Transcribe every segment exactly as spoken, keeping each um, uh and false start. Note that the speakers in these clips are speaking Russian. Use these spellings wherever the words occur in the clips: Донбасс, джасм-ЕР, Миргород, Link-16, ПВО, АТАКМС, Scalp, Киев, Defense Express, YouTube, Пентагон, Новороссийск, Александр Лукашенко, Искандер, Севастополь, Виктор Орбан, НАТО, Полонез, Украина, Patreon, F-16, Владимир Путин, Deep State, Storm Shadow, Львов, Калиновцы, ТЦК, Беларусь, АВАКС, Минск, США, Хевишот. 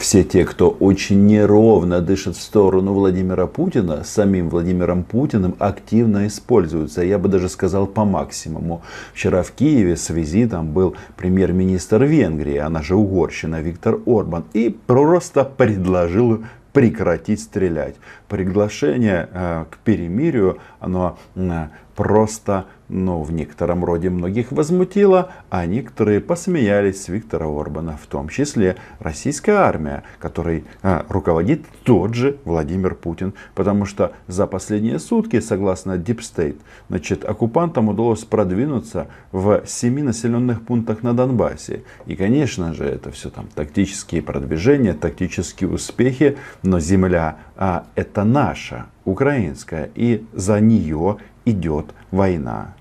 все те, кто очень неровно дышит в сторону Владимира Путина, самим Владимиром Путиным активно используются. Я бы даже сказал по максимуму. Вчера в Киеве с визитом был премьер-министр Венгрии, она же Угорщина, Виктор Орбан, и просто предложил прекратить стрелять. Приглашение э, к перемирию, оно э, просто, ну, в некотором роде многих возмутило, а некоторые посмеялись с Виктора Орбана, в том числе российская армия, которой э, руководит тот же Владимир Путин. Потому что за последние сутки, согласно Deep State, значит, оккупантам удалось продвинуться в семи населенных пунктах на Донбассе. И, конечно же, это все там тактические продвижения, тактические успехи, но земля а, это наша, украинская, и за нее идет война.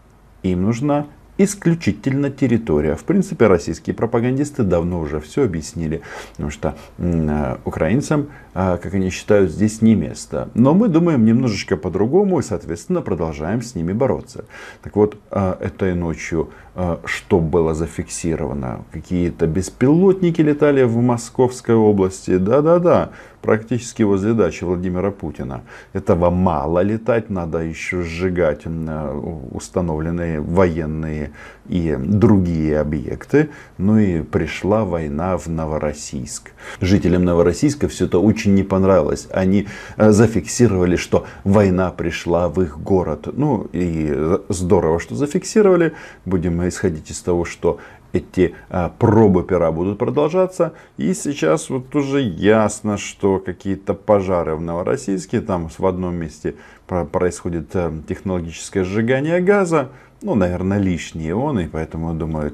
Им нужна исключительно территория. В принципе, российские пропагандисты давно уже все объяснили, потому что э, украинцам, э, как они считают, здесь не место. Но мы думаем немножечко по-другому и, соответственно, продолжаем с ними бороться. Так вот, э, этой ночью э, что было зафиксировано? Какие-то беспилотники летали в Московской области. Да-да-да, практически возле дачи Владимира Путина. Этого мало летать, надо еще сжигать установленные военные и другие объекты. Ну и пришла война в Новороссийск. Жителям Новороссийска все это очень не понравилось. Они зафиксировали, что война пришла в их город. Ну и здорово, что зафиксировали. Будем исходить из того, что эти а, пробы пера будут продолжаться. И сейчас вот уже ясно, что какие-то пожары в Новороссийске. Там в одном месте происходит технологическое сжигание газа. Ну, наверное, лишний он. И поэтому, думаю,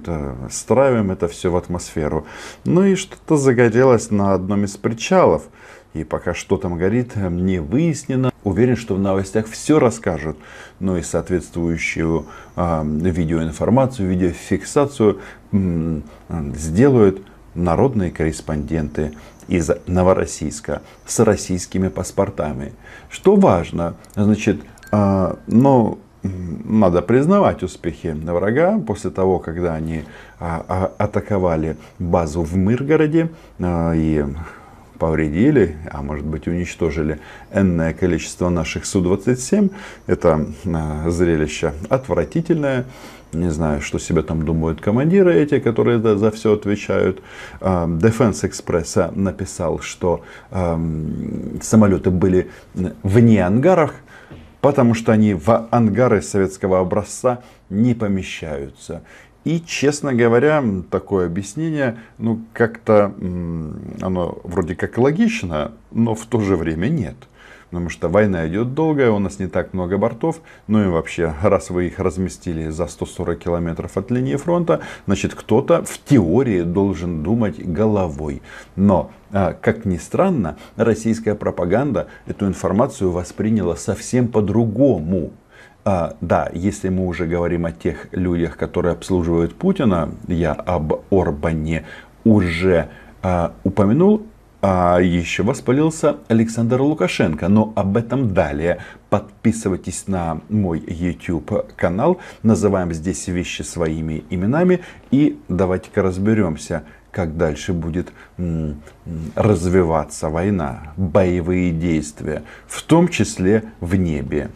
стравим это все в атмосферу. Ну и что-то загорелось на одном из причалов. И пока что там горит, не выяснено. Уверен, что в новостях все расскажут. Ну и соответствующую э, видеоинформацию, видеофиксацию э, сделают народные корреспонденты из Новороссийска с российскими паспортами. Что важно, значит, э, но надо признавать успехи врага. После того, когда они э, атаковали базу в Миргороде э, и... повредили, а может быть уничтожили энное количество наших Су двадцать семь. Это э, зрелище отвратительное. Не знаю, что себе там думают командиры эти, которые да, за все отвечают. Э, Defense Express написал, что э, самолеты были вне ангаров, потому что они в ангары советского образца не помещаются. И, честно говоря, такое объяснение, ну, как-то оно вроде как логично, но в то же время нет. Потому что война идет долгая, у нас не так много бортов. Ну и вообще, раз вы их разместили за сто сорок километров от линии фронта, значит, кто-то в теории должен думать головой. Но, как ни странно, российская пропаганда эту информацию восприняла совсем по-другому. А, да, если мы уже говорим о тех людях, которые обслуживают Путина, я об Орбане уже а, упомянул, а еще воспалился Александр Лукашенко, но об этом далее. Подписывайтесь на мой YouTube-канал, называем здесь вещи своими именами, и давайте-ка разберемся, как дальше будет развиваться война, боевые действия, в том числе в небе.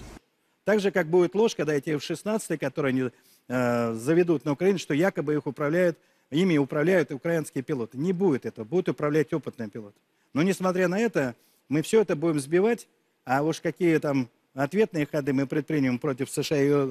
Так же, как будет ложь, когда эти эф шестнадцать, которые они э, заведут на Украину, что якобы их управляют, ими управляют украинские пилоты. Не будет этого, будут управлять опытные пилоты. Но несмотря на это, мы все это будем сбивать, а уж какие там ответные ходы мы предпримем против США и ее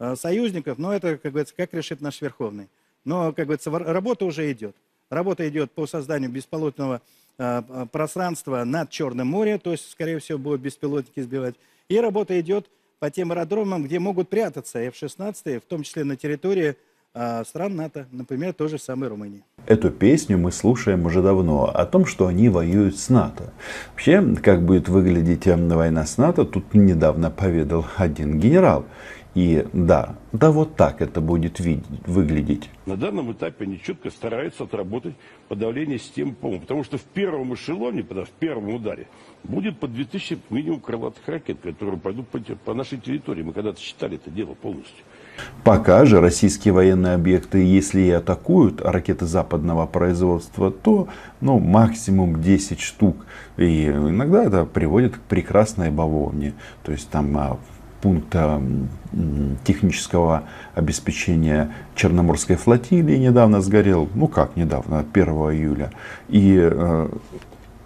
э, союзников, но это, как говорится, как решит наш Верховный. Но, как говорится, работа уже идет. Работа идет по созданию беспилотного э, пространства над Черным морем, то есть, скорее всего, будут беспилотники сбивать. И работа идет по тем аэродромам, где могут прятаться эф шестнадцать, в том числе на территории э, стран НАТО, например, той же самой Румынии. Эту песню мы слушаем уже давно, о том, что они воюют с НАТО. Вообще, как будет выглядеть война с НАТО, тут недавно поведал один генерал. И да, да вот так это будет видеть, выглядеть. На данном этапе они четко стараются отработать подавление системы ПОМ, потому что в первом эшелоне, в первом ударе, будет по две тысячи минимум крылатых ракет, которые пойдут по нашей территории. Мы когда-то считали это дело полностью. Пока же российские военные объекты, если и атакуют ракеты западного производства, то ну, максимум десять штук. И иногда это приводит к прекрасной бавовне. То есть там пункт технического обеспечения Черноморской флотилии недавно сгорел. Ну как недавно, первого июля. И э,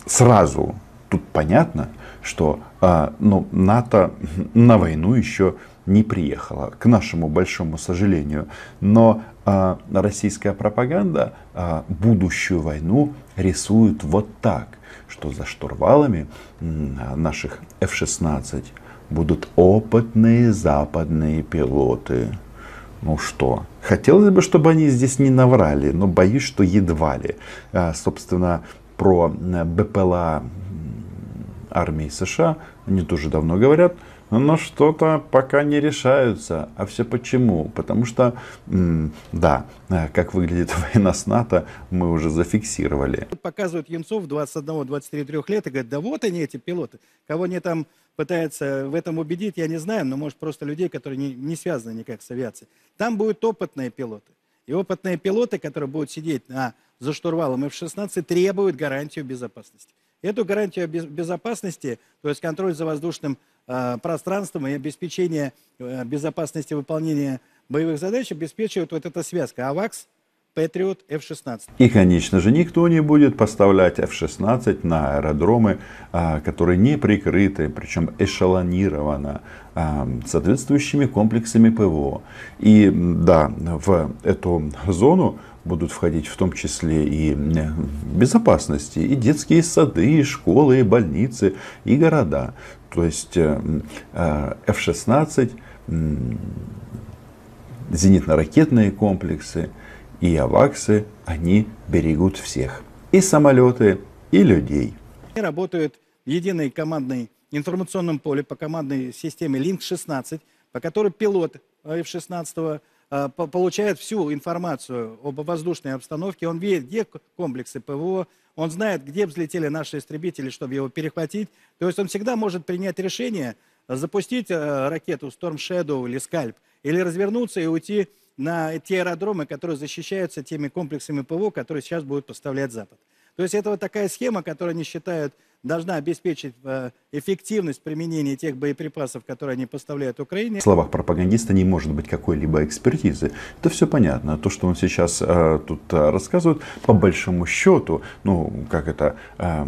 сразу тут понятно, что э, ну, НАТО на войну еще не приехала, к нашему большому сожалению. Но а, российская пропаганда а, будущую войну рисует вот так, что за штурвалами наших эф шестнадцать будут опытные западные пилоты. Ну что, хотелось бы, чтобы они здесь не наврали, но боюсь, что едва ли. А, собственно, про БПЛА армии США они тоже давно говорят, но что-то пока не решаются. А все почему? Потому что, да, как выглядит война с НАТО, мы уже зафиксировали. Показывают Емцов двадцать один — двадцать три лет и говорят, да вот они, эти пилоты. Кого они там пытаются в этом убедить, я не знаю, но может просто людей, которые не, не связаны никак с авиацией. Там будут опытные пилоты. И опытные пилоты, которые будут сидеть на, за штурвалом эф шестнадцать, требуют гарантию безопасности. Эту гарантию безопасности, то есть контроль за воздушным э, пространством и обеспечение э, безопасности выполнения боевых задач, обеспечивает вот эта связка АВАКС, Патриот, эф шестнадцать. И, конечно же, никто не будет поставлять эф шестнадцать на аэродромы, которые не прикрыты, причем эшелонировано соответствующими комплексами ПВО. И да, в эту зону будут входить в том числе и безопасности, и детские сады, и школы, и больницы, и города. То есть эф шестнадцать, зенитно-ракетные комплексы и АВАКСы, они берегут всех. И самолеты, и людей. Они работают в единой командной информационном поле по командной системе линк шестнадцать, по которой пилот эф шестнадцать э, получает всю информацию об воздушной обстановке. Он видит, где комплексы ПВО, он знает, где взлетели наши истребители, чтобы его перехватить. То есть он всегда может принять решение запустить э, ракету Storm Shadow или Scalp, или развернуться и уйти на те аэродромы, которые защищаются теми комплексами ПВО, которые сейчас будут поставлять Запад. То есть это вот такая схема, которую они считают, должна обеспечить эффективность применения тех боеприпасов, которые они поставляют Украине. В словах пропагандиста не может быть какой-либо экспертизы. Это все понятно. То, что он сейчас э, тут рассказывает, по большому счету, ну, как это, э,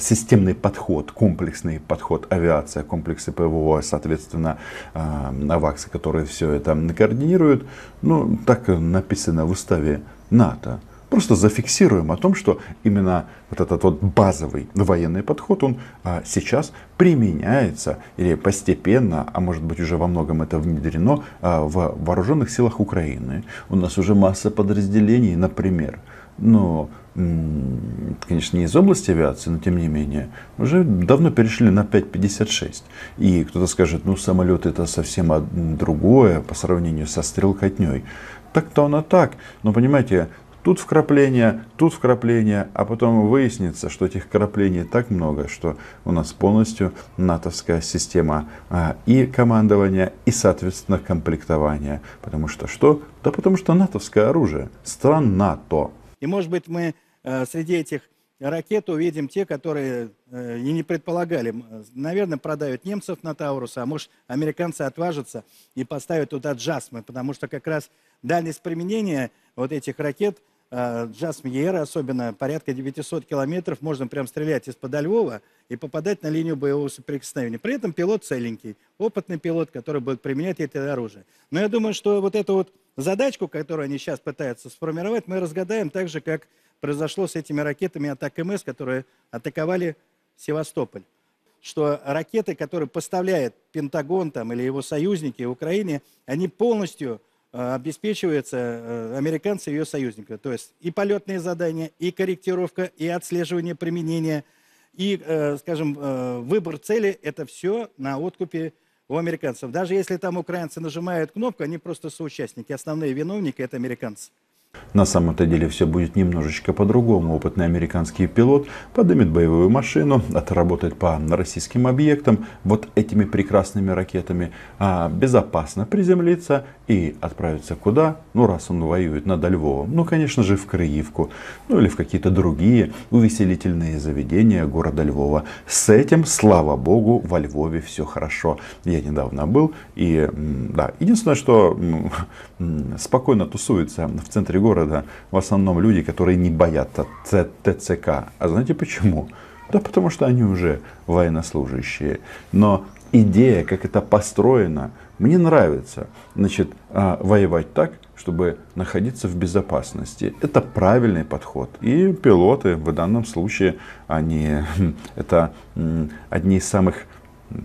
системный подход, комплексный подход, авиация, комплексы ПВО, соответственно, э, АВАКСы, которые все это координируют, ну, так написано в уставе НАТО. Просто зафиксируем о том, что именно вот этот вот базовый военный подход, он а, сейчас применяется или постепенно, а может быть уже во многом это внедрено а, в вооруженных силах Украины. У нас уже масса подразделений, например, но, конечно, не из области авиации, но тем не менее, уже давно перешли на пять пятьдесят шесть. И кто-то скажет, ну самолет это совсем другое по сравнению со стрелкотней. Так-то оно так, но понимаете, тут вкрапления, тут вкрапления, а потом выяснится, что этих вкраплений так много, что у нас полностью натовская система а, и командования, и, соответственно, комплектования. Потому что что? Да потому что натовское оружие, стран НАТО. И, может быть, мы э, среди этих ракет увидим те, которые э, и не предполагали. Наверное, продают немцев на Тауруса, а может, американцы отважатся и поставят туда джасмы, потому что как раз дальность применения вот этих ракет, джасм-ЕР, особенно порядка девятисот километров, можно прям стрелять из-под Львова и попадать на линию боевого соприкосновения. При этом пилот целенький, опытный пилот, который будет применять это оружие. Но я думаю, что вот эту вот задачку, которую они сейчас пытаются сформировать, мы разгадаем так же, как произошло с этими ракетами АТАКМС, которые атаковали Севастополь. Что ракеты, которые поставляет Пентагон там, или его союзники в Украине, они полностью обеспечиваются американцы и ее союзники. То есть и полетные задания, и корректировка, и отслеживание применения, и, скажем, выбор цели, это все на откупе у американцев. Даже если там украинцы нажимают кнопку, они просто соучастники. Основные виновники – это американцы. На самом-то деле все будет немножечко по-другому. Опытный американский пилот поднимет боевую машину, отработает по российским объектам вот этими прекрасными ракетами, а безопасно приземлиться и отправиться куда? Ну, раз он воюет над Львовом, ну, конечно же, в Криевку, ну, или в какие-то другие увеселительные заведения города Львова. С этим, слава богу, во Львове все хорошо. Я недавно был, и, да, единственное, что спокойно тусуется в центре города в основном люди, которые не боятся ТЦК. А знаете почему? Да потому что они уже военнослужащие. Но идея, как это построено, мне нравится. Значит, воевать так, чтобы находиться в безопасности. Это правильный подход. И пилоты в данном случае, они это одни из самых...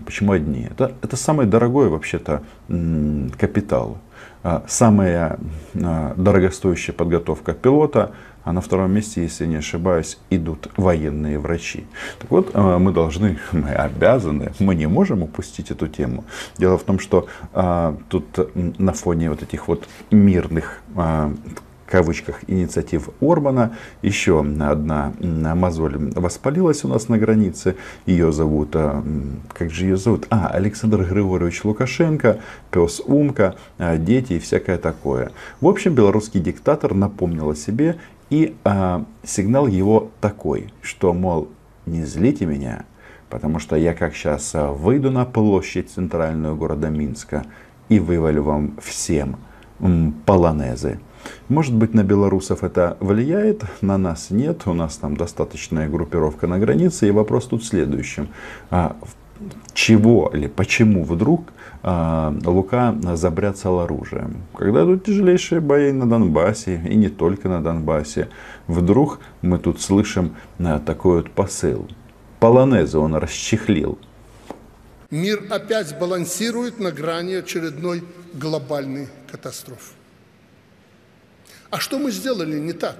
Почему одни? Это, это самый дорогой вообще-то капитал. Самая дорогостоящая подготовка пилота, а на втором месте, если не ошибаюсь, идут военные врачи. Так вот, мы должны, мы обязаны, мы не можем упустить эту тему. Дело в том, что а, тут на фоне вот этих вот мирных, а, в кавычках, инициатив Орбана, еще одна мозоль воспалилась у нас на границе. Ее зовут, как же ее зовут? А, Александр Григорьевич Лукашенко, пес Умка, дети и всякое такое. В общем, белорусский диктатор напомнил о себе, и а, сигнал его такой, что, мол, не злите меня, потому что я как сейчас выйду на площадь центральную города Минска и вывалю вам всем м, полонезы. Может быть, на белорусов это влияет, на нас нет, у нас там достаточная группировка на границе. И вопрос тут в следующем. Чего или почему вдруг Лука забряцал оружием? Когда тут тяжелейшие бои на Донбассе, и не только на Донбассе, вдруг мы тут слышим такой вот посыл. Полонезы он расчехлил. Мир опять балансирует на грани очередной глобальной катастрофы. А что мы сделали не так?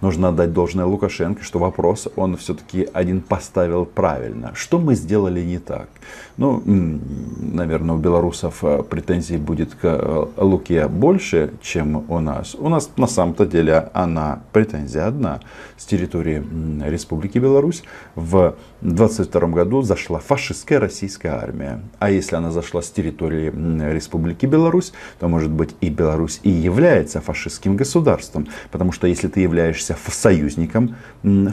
Нужно отдать должное Лукашенко, что вопрос он все-таки один поставил правильно. Что мы сделали не так? Ну, наверное, у белорусов претензий будет к Луке больше, чем у нас. У нас на самом-то деле она, претензия одна. С территории Республики Беларусь в двадцать втором году зашла фашистская российская армия. А если она зашла с территории Республики Беларусь, то, может быть, и Беларусь и является фашистским государством. Потому что если ты являешься союзником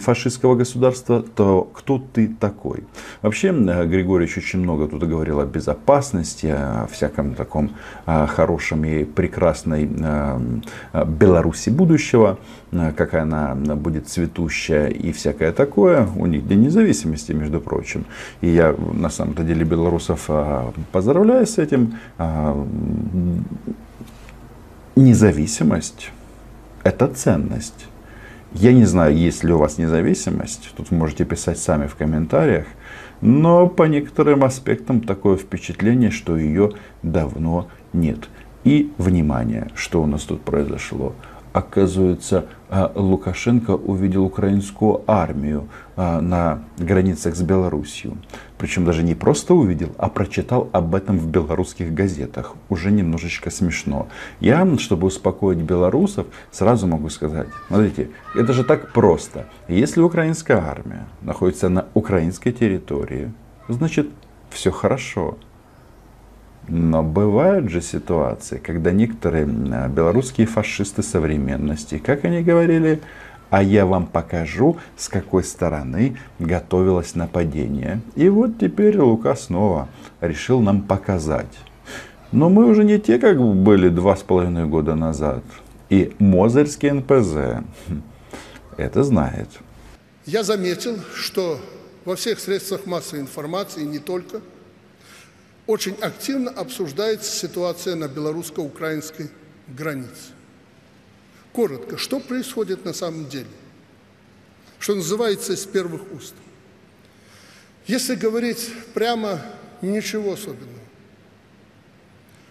фашистского государства, то кто ты такой? Вообще, Григорьевич очень много тут говорил о безопасности, о всяком таком хорошем и прекрасной Беларуси будущего, какая она будет цветущая и всякое такое. У них День независимости, между прочим. И я, на самом-то деле, белорусов поздравляю с этим. Независимость — это ценность. Я не знаю, есть ли у вас независимость. Тут можете писать сами в комментариях. Но по некоторым аспектам такое впечатление, что ее давно нет. И, внимание, что у нас тут произошло. Оказывается, Лукашенко увидел украинскую армию на границах с Беларусью. Причем даже не просто увидел, а прочитал об этом в белорусских газетах. Уже немножечко смешно. Я, чтобы успокоить белорусов, сразу могу сказать. Смотрите, это же так просто. Если украинская армия находится на украинской территории, значит, все хорошо. Но бывают же ситуации, когда некоторые белорусские фашисты современности, как они говорили, а я вам покажу, с какой стороны готовилось нападение. И вот теперь Лука снова решил нам показать. Но мы уже не те, как были два с половиной года назад. И Мозырский эн пэ зэ это знает. Я заметил, что во всех средствах массовой информации, не только, очень активно обсуждается ситуация на белорусско-украинской границе. Коротко, что происходит на самом деле? Что называется, из первых уст. Если говорить прямо, ничего особенного.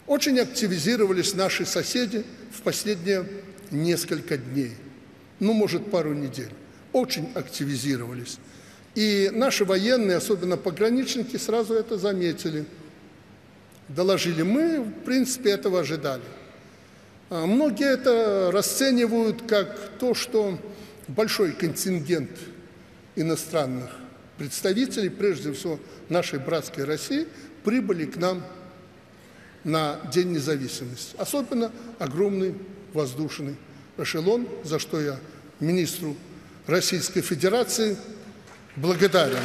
Очень активизировались наши соседи в последние несколько дней. Ну, может, пару недель. Очень активизировались. И наши военные, особенно пограничники, сразу это заметили. доложили. Мы, в принципе, этого ожидали. Многие это расценивают как то, что большой контингент иностранных представителей, прежде всего нашей братской России, прибыли к нам на День независимости. Особенно огромный воздушный эшелон, за что я министру Российской Федерации благодарен.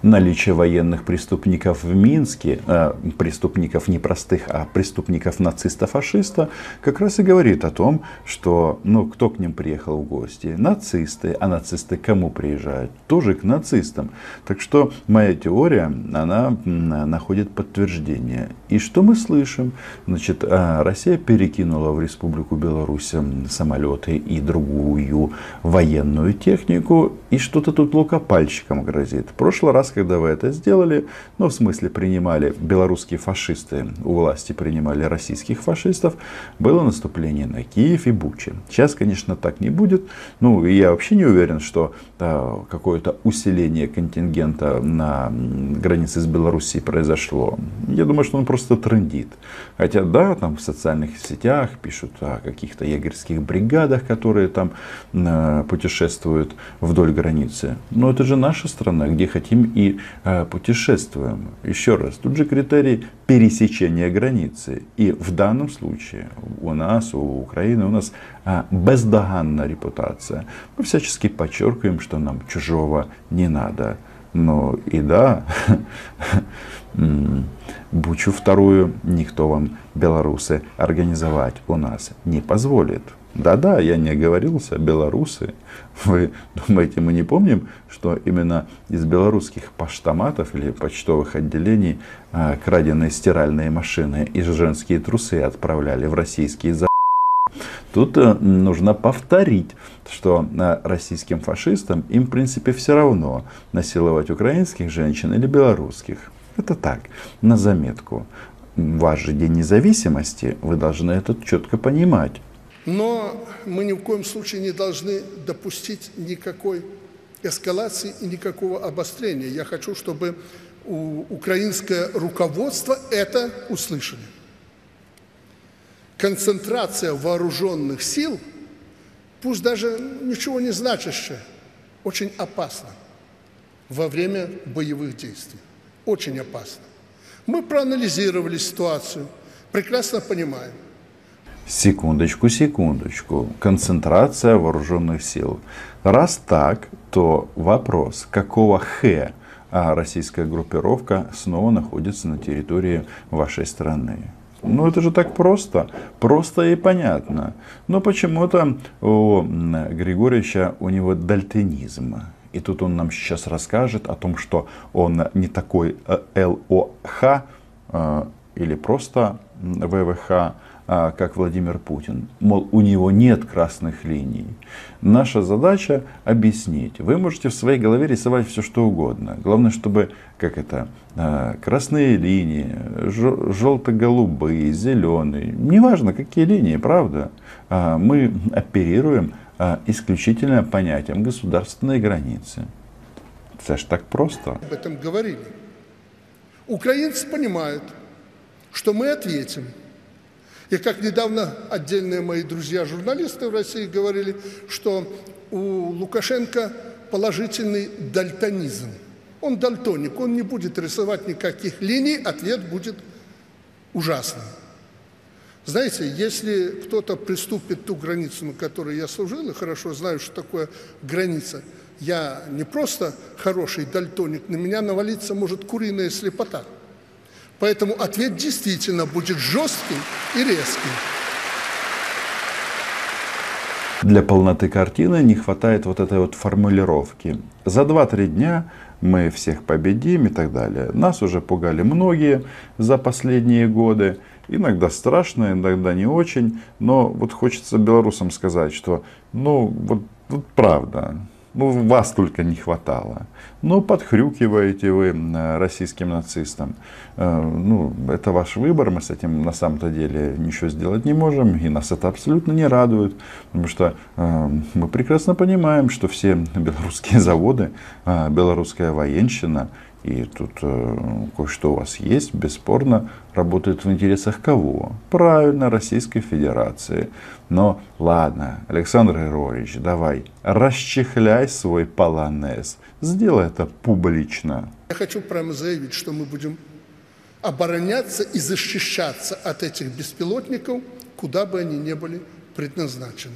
Наличие военных преступников в Минске, э, преступников не простых, а преступников нациста-фашиста, как раз и говорит о том, что, ну, кто к ним приехал в гости? Нацисты. А нацисты к кому приезжают? Тоже к нацистам. Так что моя теория, она находит подтверждение. И что мы слышим? Значит, Россия перекинула в Республику Беларусь самолеты и другую военную технику, и что-то тут лукопальщикам грозит. В прошлый раз, когда вы это сделали, ну, в смысле принимали, белорусские фашисты у власти принимали российских фашистов, было наступление на Киев и Бучи. Сейчас, конечно, так не будет. Ну, я вообще не уверен, что а, какое-то усиление контингента на границе с Белоруссией произошло. Я думаю, что он просто трындит. Хотя, да, там в социальных сетях пишут о каких-то егерских бригадах, которые там а, путешествуют вдоль границы. Но это же наша страна, где хотим и э, путешествуем. Еще раз, тут же критерий пересечения границы. И в данном случае у нас, у Украины, у нас э, бездоганная репутация. Мы всячески подчеркиваем, что нам чужого не надо. Ну и да, Бучу вторую никто вам, белорусы, организовать у нас не позволит. Да-да, я не оговорился, белорусы. Вы думаете, мы не помним, что именно из белорусских поштоматов или почтовых отделений а, краденые стиральные машины и женские трусы отправляли в российские за... Тут а, нужно повторить, что а, российским фашистам им, в принципе, все равно насиловать украинских женщин или белорусских. Это так, на заметку. Ваш же День независимости, вы должны это четко понимать. Но мы ни в коем случае не должны допустить никакой эскалации и никакого обострения. Я хочу, чтобы украинское руководство это услышало. Концентрация вооруженных сил, пусть даже ничего не значащая, очень опасна во время боевых действий. Очень опасно. Мы проанализировали ситуацию, прекрасно понимаем. Секундочку, секундочку. Концентрация вооруженных сил. Раз так, то вопрос, какого хэ российская группировка снова находится на территории вашей страны? Ну это же так просто, просто и понятно. Но почему-то у Григорьевича, у него дальтонизм. И тут он нам сейчас расскажет о том, что он не такой ЛОХ или просто ВВХ, как Владимир Путин. Мол, у него нет красных линий. Наша задача объяснить. Вы можете в своей голове рисовать все, что угодно. Главное, чтобы, как это, красные линии, желто-голубые, зеленые. Неважно, какие линии, правда. Мы оперируем исключительно понятием государственной границы. Это же так просто. Об этом говорили. Украинцы понимают, что мы ответим. И как недавно отдельные мои друзья-журналисты в России говорили, что у Лукашенко положительный дальтонизм. Он дальтоник, он не будет рисовать никаких линий, ответ будет ужасным. Знаете, если кто-то приступит ту границу, на которой я служил, и хорошо знаю, что такое граница, я не просто хороший дальтоник, на меня навалиться может куриная слепота. Поэтому ответ действительно будет жестким и резким. Для полноты картины не хватает вот этой вот формулировки. За два-три дня мы всех победим и так далее. Нас уже пугали многие за последние годы. Иногда страшно, иногда не очень. Но вот хочется белорусам сказать, что ну вот, вот правда. Ну, вас только не хватало. Ну, подхрюкиваете вы российским нацистам. Ну, это ваш выбор, мы с этим на самом-то деле ничего сделать не можем. И нас это абсолютно не радует. Потому что мы прекрасно понимаем, что все белорусские заводы, белорусская военщина — И тут э, кое-что у вас есть, бесспорно, работает в интересах кого? Правильно, Российской Федерации. Но ладно, Александр Григорьевич, давай, расчехляй свой полонез. Сделай это публично. Я хочу прямо заявить, что мы будем обороняться и защищаться от этих беспилотников, куда бы они ни были предназначены.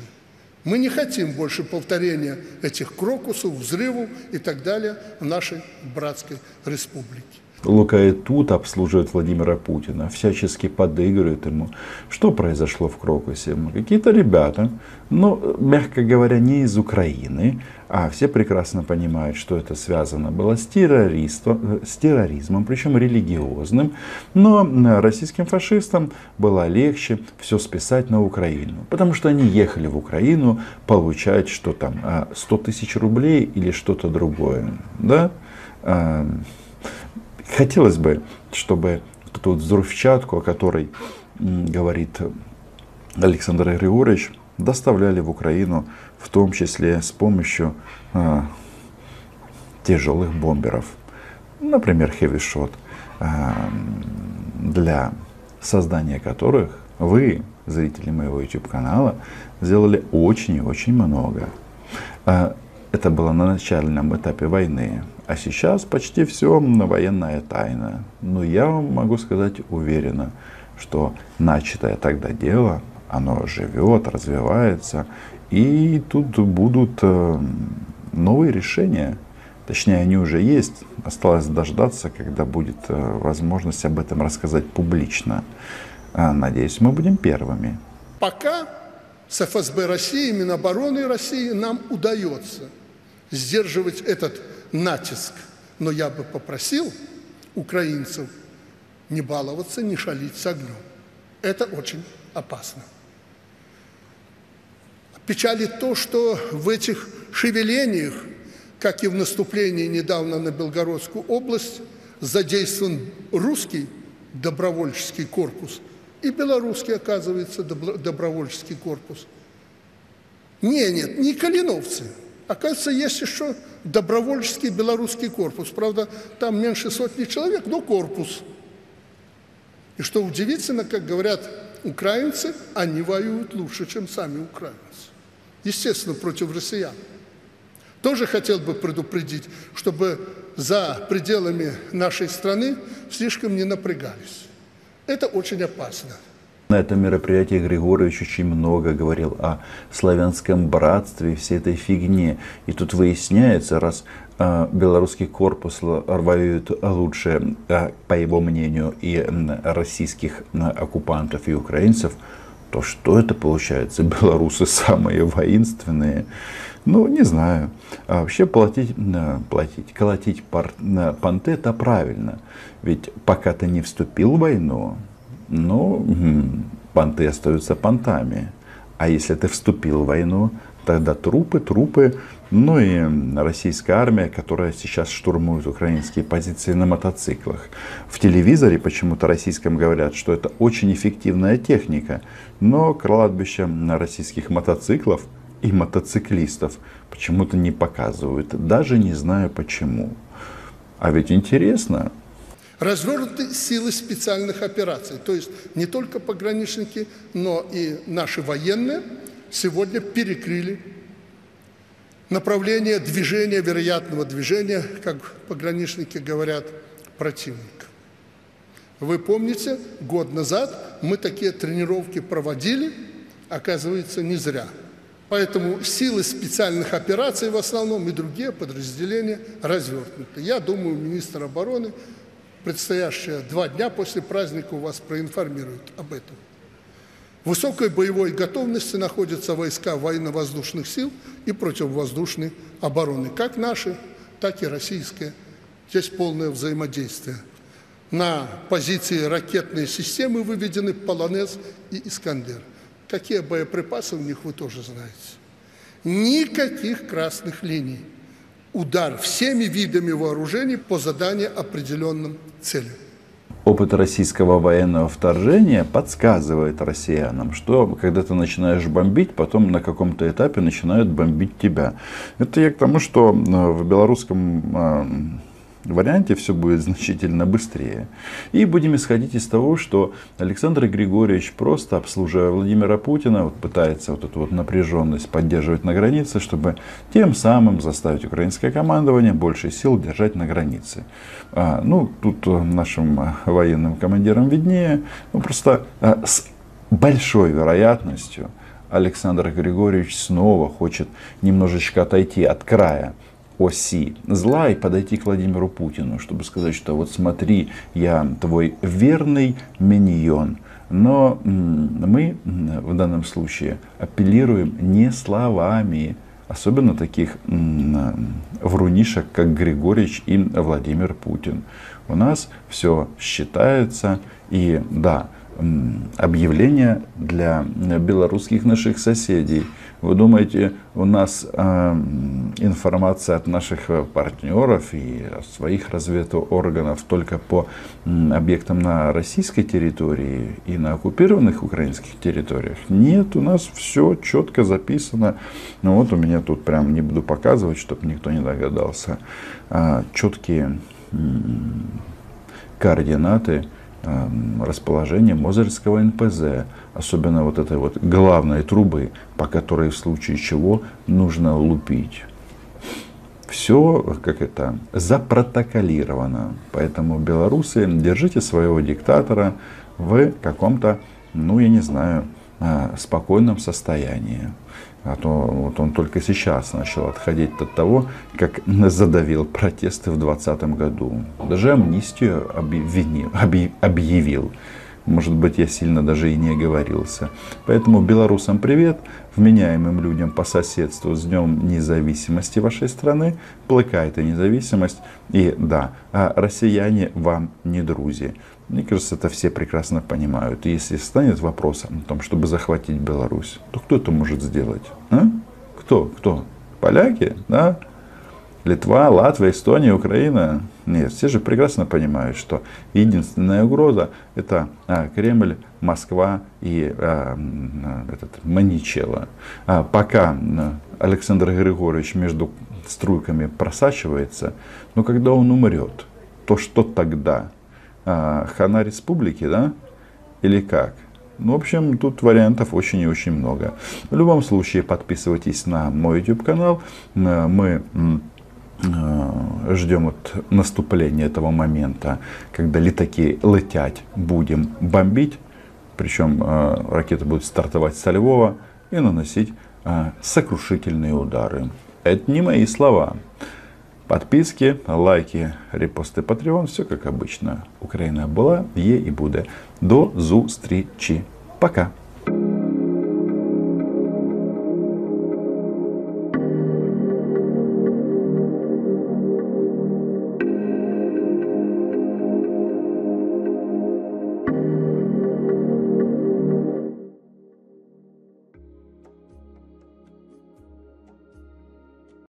Мы не хотим больше повторения этих крокусов, взрывов и так далее в нашей братской республике. Лука и тут обслуживает Владимира Путина, всячески подыгрывает ему. Что произошло в Крокусе? Какие-то ребята, ну, мягко говоря, не из Украины, а все прекрасно понимают, что это связано было с террористом, с терроризмом, причем религиозным. Но российским фашистам было легче все списать на Украину, потому что они ехали в Украину получать что там, сто тысяч рублей или что-то другое, да? Хотелось бы, чтобы эту вот взрывчатку, о которой говорит Александр Григорьевич, доставляли в Украину, в том числе с помощью а, тяжелых бомберов. Например, хевишот, а, для создания которых вы, зрители моего YouTube-канала, сделали очень и очень много. А, это было на начальном этапе войны. А сейчас почти все военная тайна. Но я могу сказать уверенно, что начатое тогда дело, оно живет, развивается. И тут будут новые решения. Точнее, они уже есть. Осталось дождаться, когда будет возможность об этом рассказать публично. Надеюсь, мы будем первыми. Пока с эф эс бэ России, Минобороны России нам удается сдерживать этот натиск. Но я бы попросил украинцев не баловаться, не шалить с огнем. Это очень опасно. Печалит то, что в этих шевелениях, как и в наступлении недавно на Белгородскую область, задействован русский добровольческий корпус и белорусский, оказывается, добровольческий корпус. Не, нет, не калиновцы. Оказывается, есть еще добровольческий белорусский корпус. Правда, там меньше сотни человек, но корпус. И что удивительно, как говорят украинцы, они воюют лучше, чем сами украинцы. Естественно, против россиян. Тоже хотел бы предупредить, чтобы за пределами нашей страны слишком не напрягались. Это очень опасно. На этом мероприятии Григорьевич очень много говорил о славянском братстве и всей этой фигне. И тут выясняется, раз э, белорусский корпус воюет лучше, э, по его мнению, и э, российских э, оккупантов и украинцев, то что это получается? Белорусы самые воинственные? Ну, не знаю. А вообще платить, платить, колотить пар, понты – это правильно. Ведь пока ты не вступил в войну, ну, понты остаются понтами. А если ты вступил в войну, тогда трупы, трупы. Ну и российская армия, которая сейчас штурмует украинские позиции на мотоциклах. В телевизоре почему-то российском говорят, что это очень эффективная техника. Но кладбище российских мотоциклов и мотоциклистов почему-то не показывают. Даже не знаю почему. А ведь интересно. Развернуты силы специальных операций, то есть не только пограничники, но и наши военные сегодня перекрыли направление движения, вероятного движения, как пограничники говорят, противника. Вы помните, год назад мы такие тренировки проводили, оказывается, не зря. Поэтому силы специальных операций в основном и другие подразделения развернуты. Я думаю, министр обороны предстоящие два дня после праздника у вас проинформируют об этом. В высокой боевой готовности находятся войска военно-воздушных сил и противовоздушной обороны. Как наши, так и российские. Здесь полное взаимодействие. На позиции ракетные системы выведены Полонез и Искандер. Какие боеприпасы у них, вы тоже знаете. Никаких красных линий. Удар всеми видами вооружений по заданию определенным целям. Опыт российского военного вторжения подсказывает россиянам, что когда ты начинаешь бомбить, потом на каком-то этапе начинают бомбить тебя. Это я к тому, что в белорусском варианте все будет значительно быстрее. И будем исходить из того, что Александр Григорьевич, просто обслуживая Владимира Путина, вот пытается вот эту вот напряженность поддерживать на границе, чтобы тем самым заставить украинское командование больше сил держать на границе. А, ну, тут нашим военным командирам виднее, ну, просто а, с большой вероятностью Александр Григорьевич снова хочет немножечко отойти от края оси зла и подойти к Владимиру Путину, чтобы сказать, что вот смотри, я твой верный миньон. Но мы в данном случае апеллируем не словами, особенно таких врунишек, как Григорьевич и Владимир Путин. У нас все считается, и да, объявление для белорусских наших соседей. Вы думаете, у нас э, информация от наших партнеров и своих разведорганов только по э, объектам на российской территории и на оккупированных украинских территориях? Нет, у нас все четко записано. Ну вот у меня тут прям не буду показывать, чтобы никто не догадался. Э, четкие э, координаты расположение Мозырского эн пэ зэ, особенно вот этой вот главной трубы, по которой в случае чего нужно лупить. Все, как это, запротоколировано. Поэтому, белорусы, держите своего диктатора в каком-то, ну я не знаю, спокойном состоянии. А то вот он только сейчас начал отходить от того, как задавил протесты в двадцатом году. Даже амнистию объявил, объявил. Может быть, я сильно даже и не оговорился. Поэтому белорусам привет, вменяемым людям по соседству с Днем Независимости вашей страны. Плыка эта независимость. И да, россияне вам не друзья. Мне кажется, это все прекрасно понимают. И если станет вопросом о том, чтобы захватить Беларусь, то кто это может сделать? А? Кто? Кто? Поляки? Да? Литва, Латвия, Эстония, Украина? Нет, все же прекрасно понимают, что единственная угроза — это а, Кремль, Москва и а, этот, Маничелло. А, пока Александр Григорьевич между струйками просачивается, но когда он умрет, то что тогда? А, хана республики, да? Или как? Ну, в общем, тут вариантов очень и очень много. В любом случае, подписывайтесь на мой YouTube-канал. Мы ждем от наступления этого момента, когда летаки летять будем бомбить. Причем ракеты будут стартовать со Львова и наносить сокрушительные удары. Это не мои слова. Подписки, лайки, репосты, Patreon, все как обычно. Украина была, є и буде. До зустрічі. Пока.